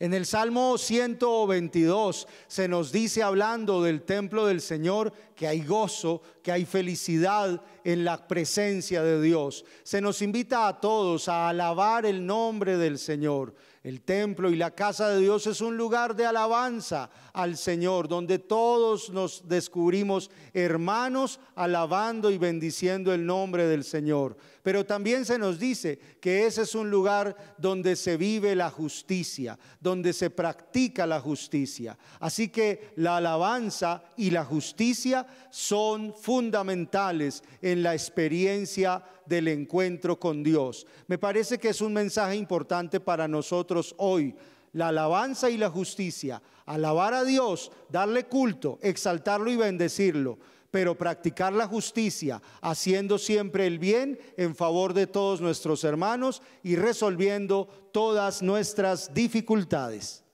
En el Salmo 122 se nos dice, hablando del templo del Señor, que hay gozo, que hay felicidad en la presencia de Dios. Se nos invita a todos a alabar el nombre del Señor. El templo y la casa de Dios es un lugar de alabanza al Señor, donde todos nos descubrimos hermanos alabando y bendiciendo el nombre del Señor. Pero también se nos dice que ese es un lugar donde se vive la justicia, donde se practica la justicia. Así que la alabanza y la justicia son fundamentales en la experiencia del encuentro con Dios. Me parece que es un mensaje importante para nosotros hoy. La alabanza y la justicia, alabar a Dios, darle culto, exaltarlo y bendecirlo, pero practicar la justicia, haciendo siempre el bien en favor de todos nuestros hermanos y resolviendo todas nuestras dificultades.